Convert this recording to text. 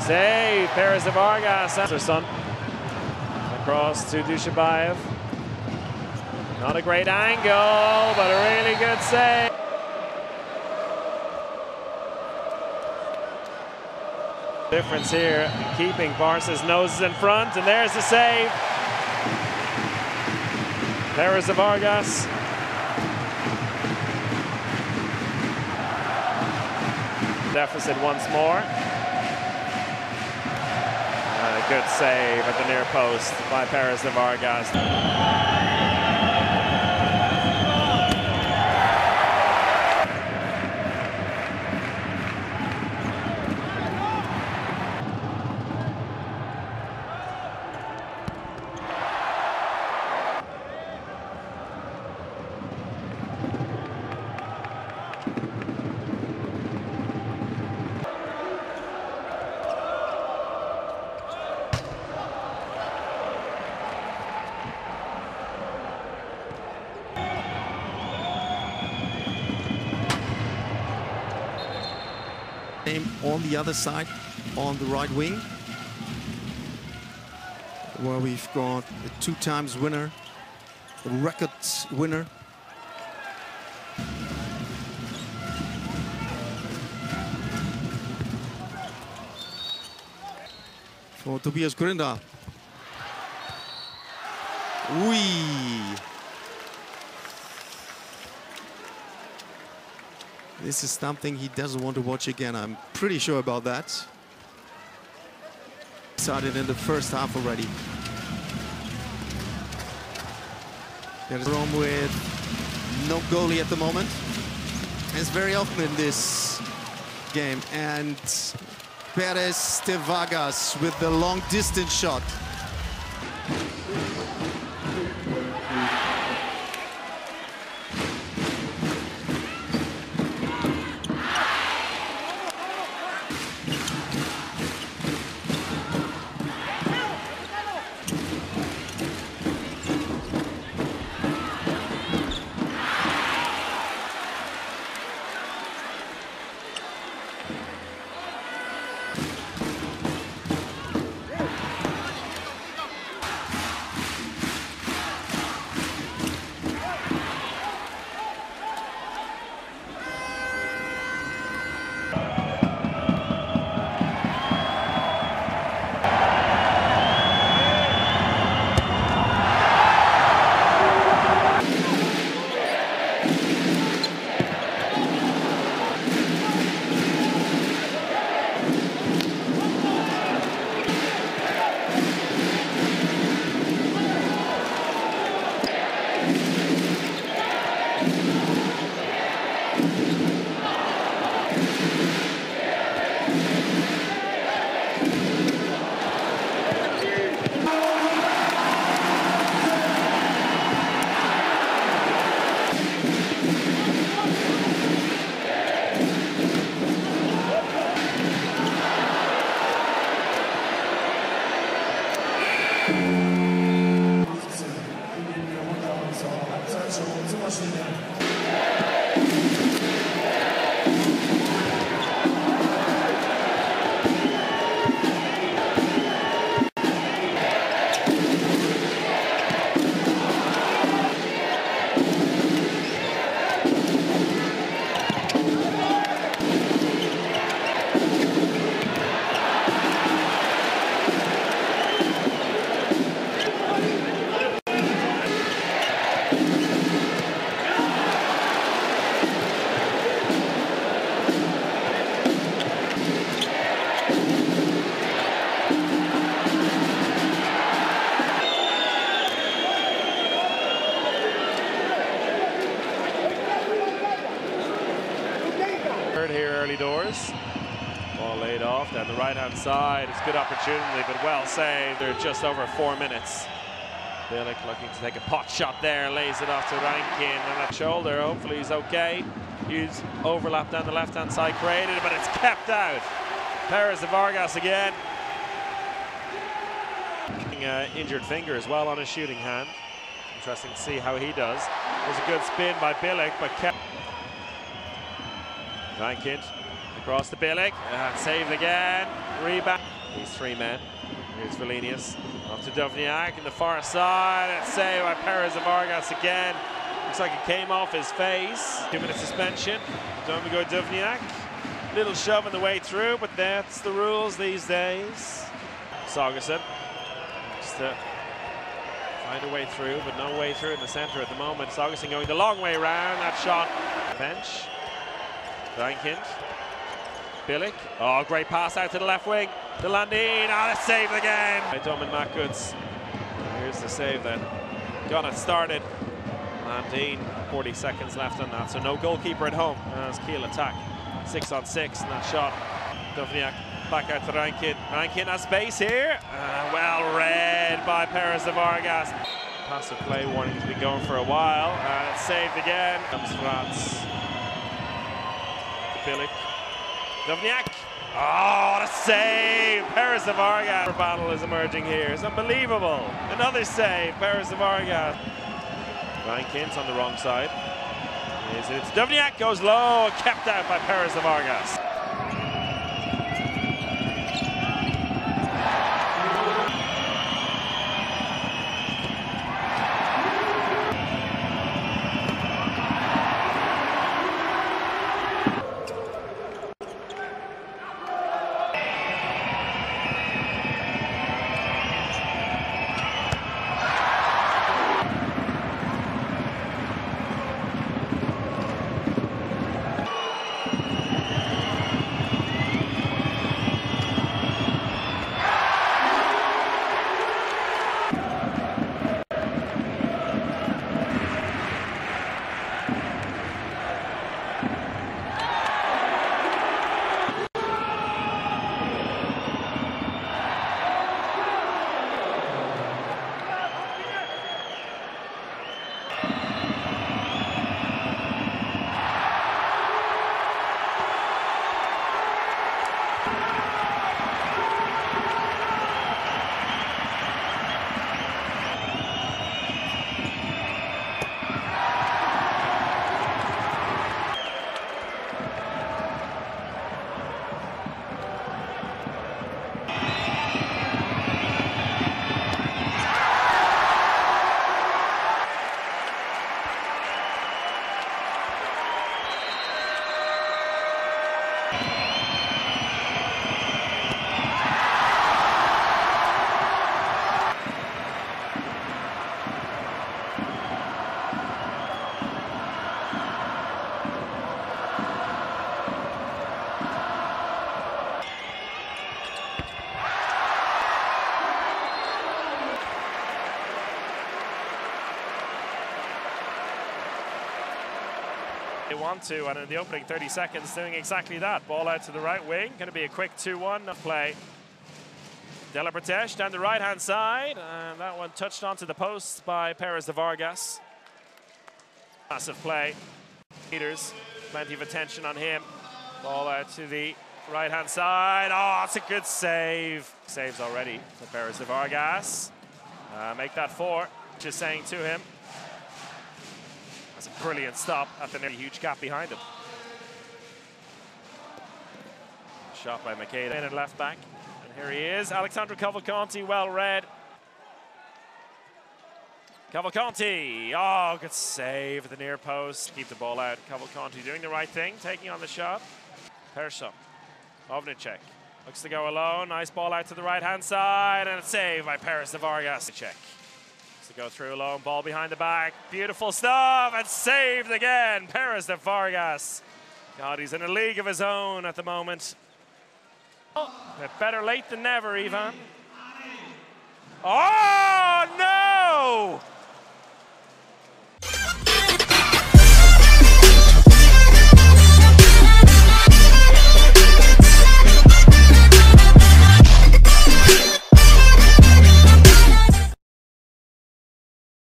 Save, Pérez de Vargas. Son. Across to Dushabayev. Not a great angle, but a really good save. Difference here, keeping Barca's noses in front, and there's the save. Pérez de Vargas. Deficit once more. And a good save at the near post by Pérez de Vargas. On the other side, on the right wing, where we've got a two-times winner, a record winner. For Tobias Grinda. Oui. This is something he doesn't want to watch again. I'm pretty sure about that. Started in the first half already. There's Jerome with no goalie at the moment. It's very often in this game. And Pérez de Vargas with the long distance shot. Down the right-hand side, it's a good opportunity, but well saved. They're just over 4 minutes. Billick looking to take a pot shot there, lays it off to Rankin on that shoulder. Hopefully he's okay. Huge overlap down the left-hand side created, but it's kept out. Pérez de Vargas again. Injured finger as well on his shooting hand. Interesting to see how he does. It was a good spin by Billick, but kept. Rankin. Across to Billick, saved again, rebound. These three men, here's Valenius, off to Duvnjak in the far side, it's saved by Pérez de Vargas again. Looks like it came off his face. 2 minute suspension, don't we go Duvnjak. Little shove on the way through, but that's the rules these days. Sargison, just to find a way through, but no way through in the center at the moment. Sargison going the long way round, that shot. Bench, Rankin. Billick, oh, great pass out to the left wing, to Landine, oh, that's saved again. By Dominic Makuts, here's the save then. Got it started, Landine, 40 seconds left on that, so no goalkeeper at home. As Kiel attack, 6 on 6, and that shot. Duvnjak back out to Rankin, Rankin has space here. Well read by Pérez de Vargas. Passive play wanting to be going for a while, and it's saved again. Comes France to Billick. Duvnjak, oh, the save! Pérez de Vargas. The battle is emerging here, it's unbelievable. Another save, Pérez de Vargas. Ryan Kintz on the wrong side. It's Duvnjak goes low, kept out by Pérez de Vargas. They want to, and in the opening 30 seconds, doing exactly that. Ball out to the right wing, going to be a quick 2-1 play. Dela Protesh down the right-hand side, and that one touched onto the post by Pérez de Vargas. Massive play. Peters, plenty of attention on him. Ball out to the right-hand side. Oh, it's a good save. Saves already to Pérez de Vargas. Make that 4, just saying to him. That's a brilliant stop at the nearly huge gap behind him. Shot by Makeda in at left back. And here he is, Alexandre Cavalcanti, well read. Cavalcanti, oh, good save at the near post. Keep the ball out. Cavalcanti doing the right thing, taking on the shot. Persov, Ovnicek, looks to go alone. Nice ball out to the right-hand side, and a save by Pérez de Vargas. To go through alone, ball behind the back, beautiful stuff, and saved again, Pérez de Vargas. God, he's in a league of his own at the moment. Oh, better late than never, Ivan. Oh, no!